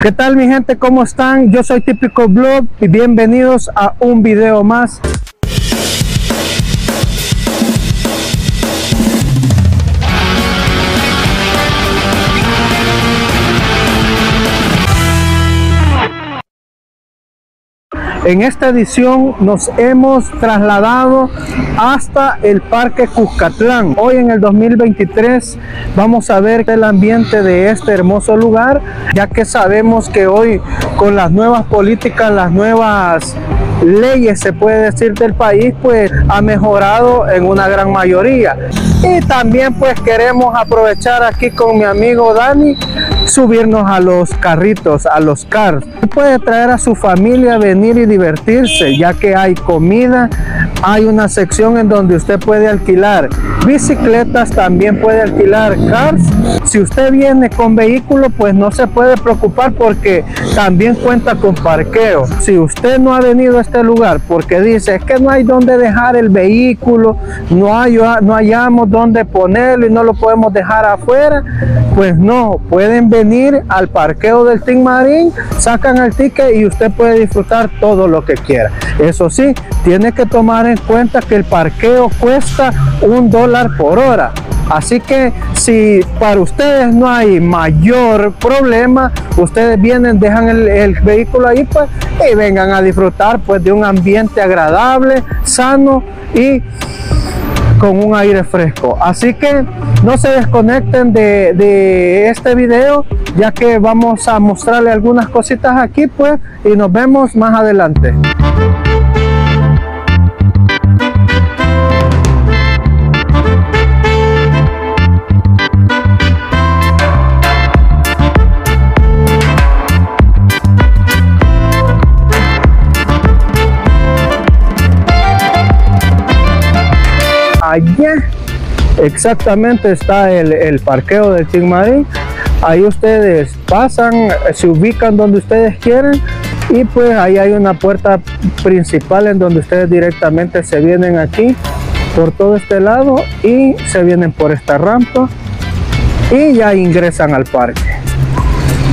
¿Qué tal mi gente? ¿Cómo están? Yo soy Típico Vlog y bienvenidos a un video más. En esta edición nos hemos trasladado hasta el Parque Cuscatlán. Hoy en el 2023 vamos a ver el ambiente de este hermoso lugar, ya que sabemos que hoy con las nuevas políticas, las nuevas leyes, se puede decir, del país, pues ha mejorado en una gran mayoría. Y también pues queremos aprovechar aquí con mi amigo Dani, subirnos a los carritos, a los cars. Puede traer a su familia, venir y divertirse, ya que hay comida, hay una sección en donde usted puede alquilar bicicletas, también puede alquilar cars. Si usted viene con vehículo, pues no se puede preocupar porque también cuenta con parqueo. Si usted no ha venido a este lugar porque dice es que no hay donde dejar el vehículo, no hallamos donde ponerlo y no lo podemos dejar afuera, pues no, pueden venir al parqueo del Tin Marín, sacan el ticket y usted puede disfrutar todo lo que quiera. Eso sí, tiene que tomar en cuenta que el parqueo cuesta $1 por hora. Así que si para ustedes no hay mayor problema, ustedes vienen, dejan el vehículo ahí pues, y vengan a disfrutar pues de un ambiente agradable, sano y con un aire fresco. Así que no se desconecten de este video, ya que vamos a mostrarle algunas cositas aquí pues, y nos vemos más adelante. Allá exactamente está el parqueo del Tin Marín. Ahí ustedes pasan, se ubican donde ustedes quieran y pues ahí hay una puerta principal en donde ustedes directamente se vienen aquí por todo este lado y se vienen por esta rampa y ya ingresan al parque.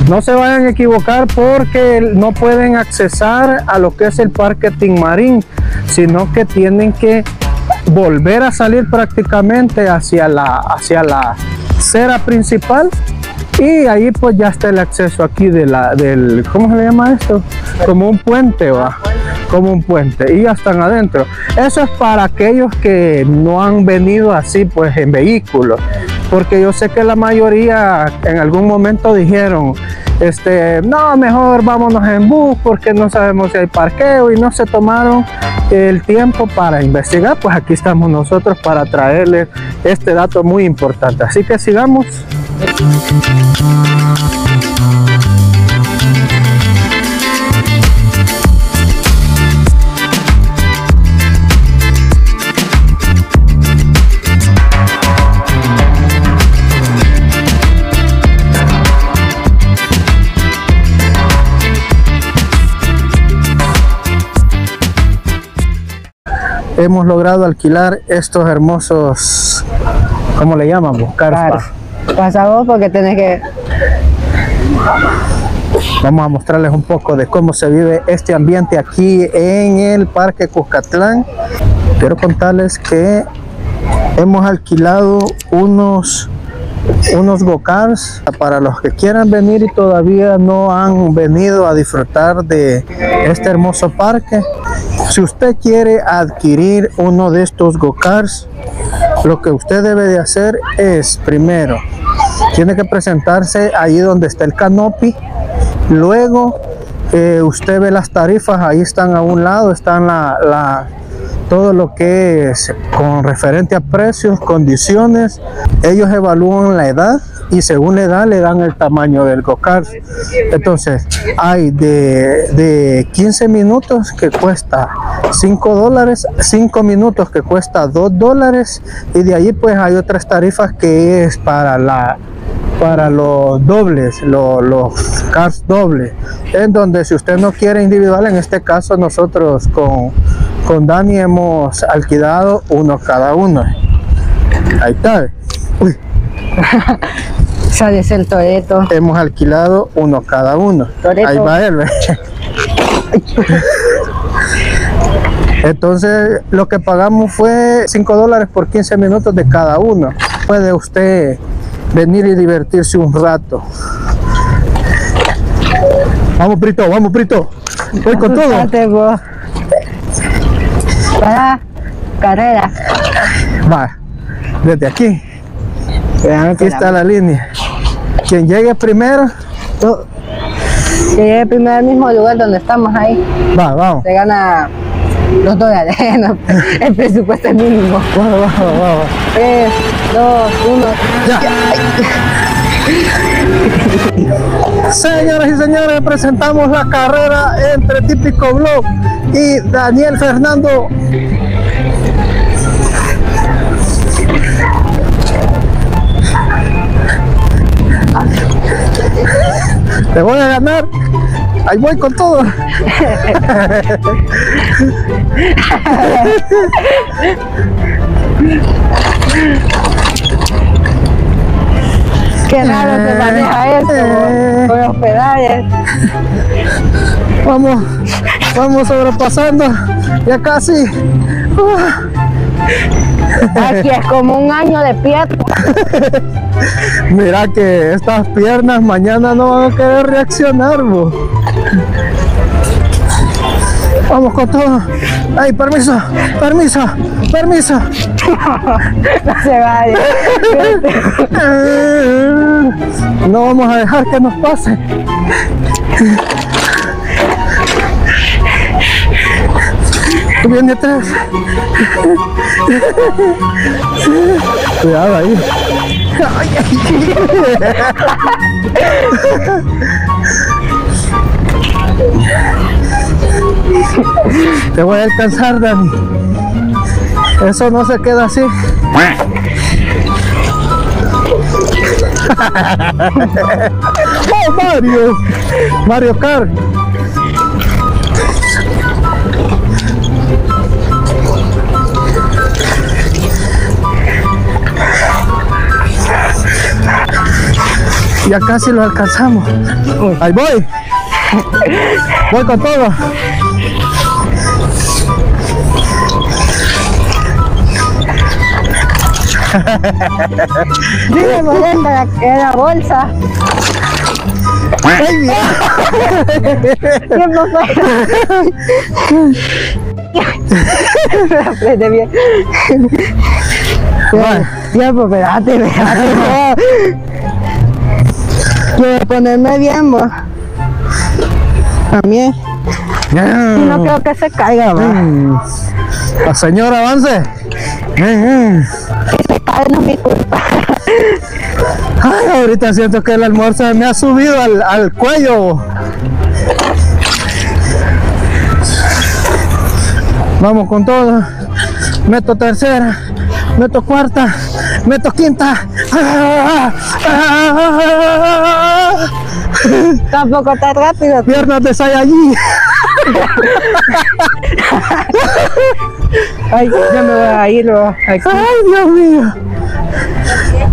No se vayan a equivocar porque no pueden accesar a lo que es el parque Tin Marín, sino que tienen que volver a salir prácticamente hacia la acera principal y ahí pues ya está el acceso aquí del ¿cómo se le llama esto? Como un puente, va, como un puente, y ya están adentro. Eso es para aquellos que no han venido así pues en vehículos, porque yo sé que la mayoría en algún momento dijeron no, mejor vámonos en bus porque no sabemos si hay parqueo, y no se tomaron el tiempo para investigar. Pues aquí estamos nosotros para traerles este dato muy importante, así que sigamos. Hemos logrado alquilar estos hermosos, ¿cómo le llaman? Cars. Pasa vos porque tenés que... Vamos a mostrarles un poco de cómo se vive este ambiente aquí en el Parque Cuscatlán. Quiero contarles que hemos alquilado unos go-karts para los que quieran venir y todavía no han venido a disfrutar de este hermoso parque. Si usted quiere adquirir uno de estos go-karts, lo que usted debe de hacer es, primero, tiene que presentarse ahí donde está el canopy. Luego usted ve las tarifas, ahí están a un lado, están todo lo que es con referente a precios, condiciones. Ellos evalúan la edad y según la edad le dan el tamaño del go-kart. Entonces hay de 15 minutos que cuesta $5, 5 minutos que cuesta $2, y de allí pues hay otras tarifas que es para los dobles, los cars dobles, en donde si usted no quiere individual, en este caso nosotros con Dani hemos alquilado uno cada uno. Ahí está. Uy. Sales el Toreto. Hemos alquilado uno cada uno. Toreto. Ahí va él. Entonces lo que pagamos fue $5 por 15 minutos de cada uno. Puede usted venir y divertirse un rato. Vamos, Prito, vamos, Prito. Voy con todo. Para carrera. Va, desde aquí. Vean, aquí está la línea. Quien llegue primero, quien llegue primero al mismo lugar donde estamos ahí. Va, vamos. Se gana $2. El presupuesto es mínimo. Vamos, vamos, vamos. 3, 2, 1. Ya. Señoras y señores, presentamos la carrera entre Típico Vlog y Daniel Fernando. Te voy a ganar, ahí voy con todo. Qué raro te maneja esto, con los pedales. Vamos, vamos sobrepasando, ya casi. Aquí es como un año de pierna. Mira que estas piernas mañana no van a querer reaccionar, vos. Vamos con todo. Ay, permiso, permiso, permiso. No se vaya. No vamos a dejar que nos pase. Viene atrás. Cuidado ahí. Te voy a alcanzar, Dani. Eso no se queda así. ¡Oh, Mario! Mario Kart. Ya casi lo alcanzamos. Ahí voy. Voy con todo. Dime, molesta la bolsa. ¡Ay, bien! Tiempo, espérate, quiero ponerme bien, vos. También. No creo que se caiga, va. La señora avance. Que se caiga no es mi culpa. Ay, ahorita siento que el almuerzo me ha subido al cuello, vos. Vamos con todo. Meto tercera, meto cuarta, meto quinta. ¡Ah! ¡Ah! Tampoco tan rápido. Piernas de Saiyajin. Ay, ya me voy a ir. Ay, Dios mío.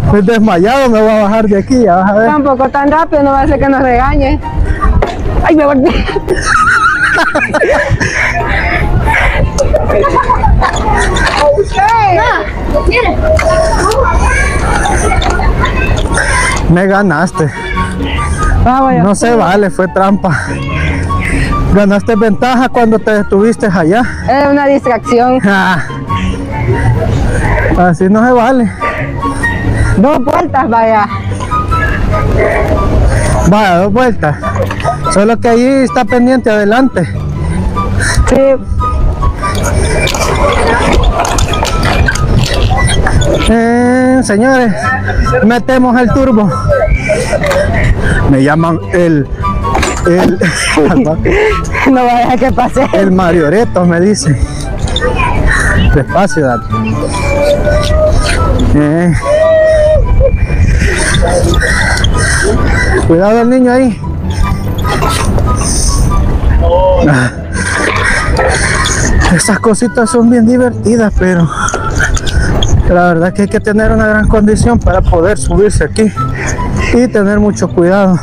Estoy desmayado, me voy a bajar de aquí. Ya vas a ver. Tampoco tan rápido, no va a ser que nos regañe. Ay, me volví. Me ganaste. Vaya, no se vale, fue trampa. Ganaste ventaja cuando te detuviste allá. Era una distracción. Ah, así no se vale. 2 vueltas, vaya. Vaya, 2 vueltas. Solo que ahí está pendiente adelante. Sí. Señores, metemos el turbo. Me llaman el no vaya a dejar que pase. El Marioreto me dice. Despacio, Dani. Cuidado el niño ahí. Estas cositas son bien divertidas, pero la verdad que hay que tener una gran condición para poder subirse aquí. y tener mucho cuidado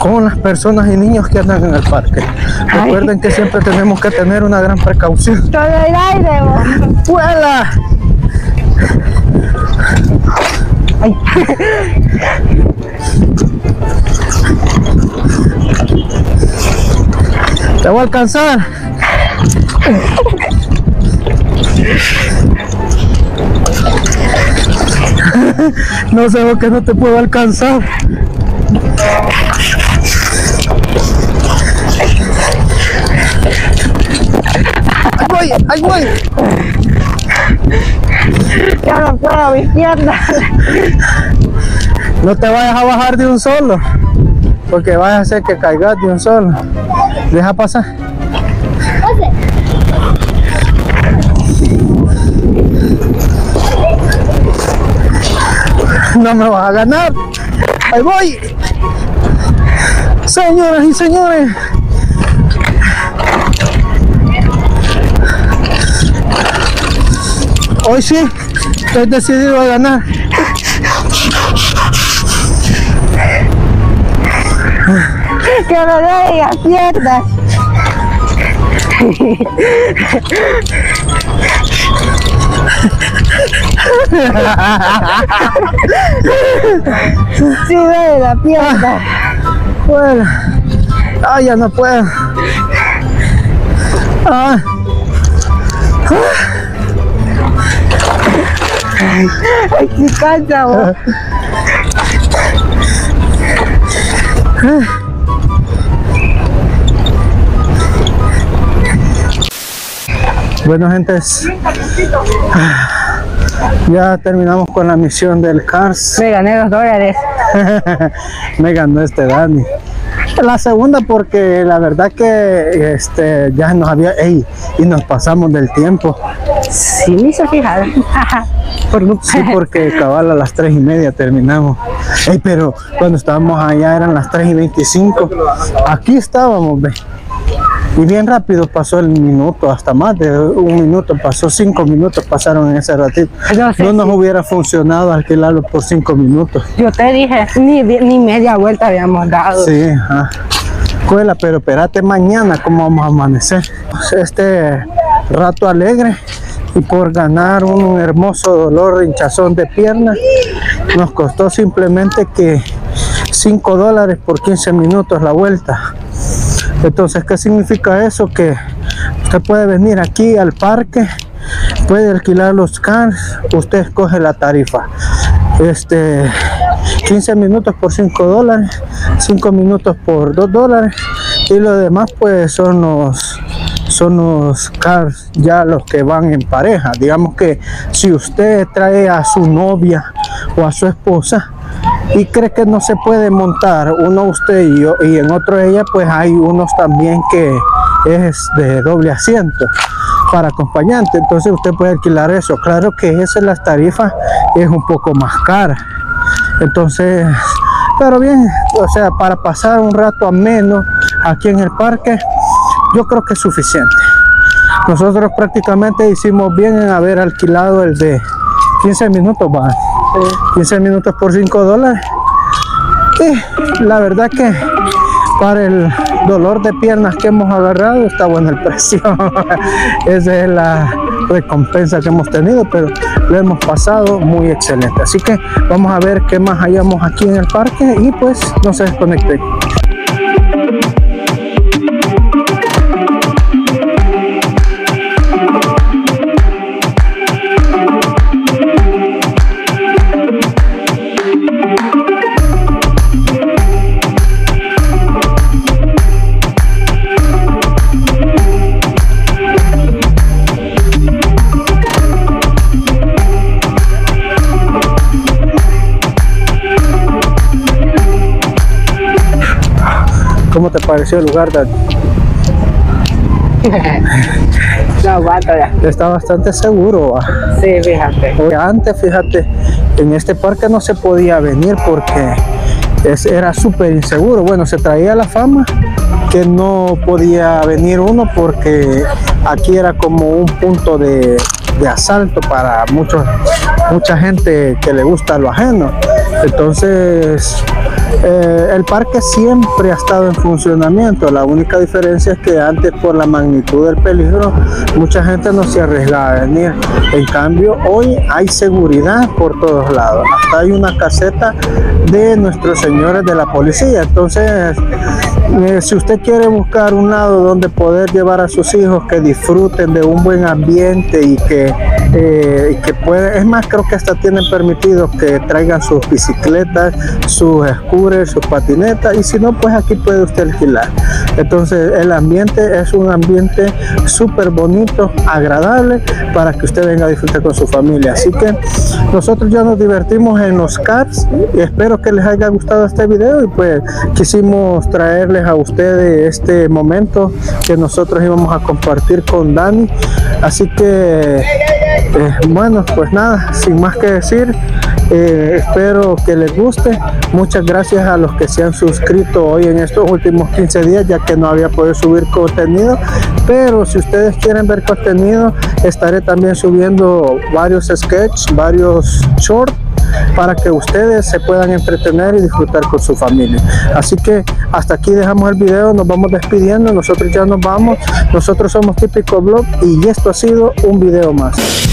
con las personas y niños que andan en el parque. Recuerden que siempre tenemos que tener una gran precaución. Todo el aire, vos. ¡Vuela! Ay. Te voy a alcanzar. No sé por qué no te puedo alcanzar. Ahí voy, ahí voy. Ya no puedo, mi izquierda. No te vayas a bajar de un solo, porque vas a hacer que caigas de un solo. Deja pasar. No me vas a ganar. Ahí voy. Señoras y señores. Hoy sí, estoy decidido a ganar. Que no le digas pierdas. Sí, ve la pierda. Bueno, ay, ya no puedo. Ah. Ay, qué cansa, vos. Bueno, gentes, ya terminamos con la misión del Cars. Me gané $2. Me ganó este Dani. La segunda, porque la verdad que ya nos había... ¡Ey! Y nos pasamos del tiempo. Sí, me hizo fijar. Sí, porque cabal a las 3:30 terminamos. ¡Ey! Pero cuando estábamos allá eran las 3:25. Aquí estábamos, ve. Y bien rápido pasó el minuto, hasta más de un minuto pasó, 5 minutos pasaron en ese ratito. No, sé, no nos hubiera funcionado alquilarlo por 5 minutos. Yo te dije, ni media vuelta habíamos dado. Sí, ajá. Cuela, pero espérate mañana cómo vamos a amanecer. Este rato alegre y por ganar un hermoso dolor, hinchazón de piernas, nos costó simplemente que $5 por 15 minutos la vuelta. Entonces, ¿qué significa eso? Que usted puede venir aquí al parque, puede alquilar los cars, usted escoge la tarifa. 15 minutos por $5, 5 minutos por $2 y lo demás pues son los cars ya los que van en pareja. Digamos que si usted trae a su novia o a su esposa, y cree que no se puede montar uno usted y yo y en otro ella, pues hay unos también que es de doble asiento para acompañante. Entonces usted puede alquilar eso. Claro que esa es la tarifa, es un poco más cara. Entonces, pero bien, o sea, para pasar un rato ameno aquí en el parque, yo creo que es suficiente. Nosotros prácticamente hicimos bien en haber alquilado el de 15 minutos más. 15 minutos por $5. Y la verdad que para el dolor de piernas que hemos agarrado está bueno el precio. Esa es la recompensa que hemos tenido, pero lo hemos pasado muy excelente. Así que vamos a ver qué más hallamos aquí en el parque y pues no se desconecten. ¿Cómo te pareció el lugar, Dani? No, bárbara. Está bastante seguro, ¿va? Sí, fíjate. Porque antes, fíjate, en este parque no se podía venir porque era súper inseguro. Bueno, se traía la fama que no podía venir uno porque aquí era como un punto de asalto para mucha gente que le gusta lo ajeno. Entonces, el parque siempre ha estado en funcionamiento. La única diferencia es que antes, por la magnitud del peligro, mucha gente no se arriesgaba a venir. En cambio, hoy hay seguridad por todos lados. Hasta hay una caseta de nuestros señores de la policía. Entonces, si usted quiere buscar un lado donde poder llevar a sus hijos, que disfruten de un buen ambiente y que pueden, es más, creo que hasta tienen permitido que traigan sus bicicletas, sus scooters, sus patinetas, y si no, pues aquí puede usted alquilar. Entonces, el ambiente es un ambiente súper bonito, agradable, para que usted venga a disfrutar con su familia. Así que nosotros ya nos divertimos en los cars, y espero que les haya gustado este video, y pues quisimos traerles a ustedes este momento que nosotros íbamos a compartir con Dani. Así que bueno, pues nada, sin más que decir, espero que les guste. Muchas gracias a los que se han suscrito hoy en estos últimos 15 días, ya que no había podido subir contenido. Pero si ustedes quieren ver contenido, estaré también subiendo varios sketches, varios shorts, para que ustedes se puedan entretener y disfrutar con su familia. Así que hasta aquí dejamos el video, nos vamos despidiendo, nosotros ya nos vamos. Nosotros somos Típico Vlog, y esto ha sido un video más.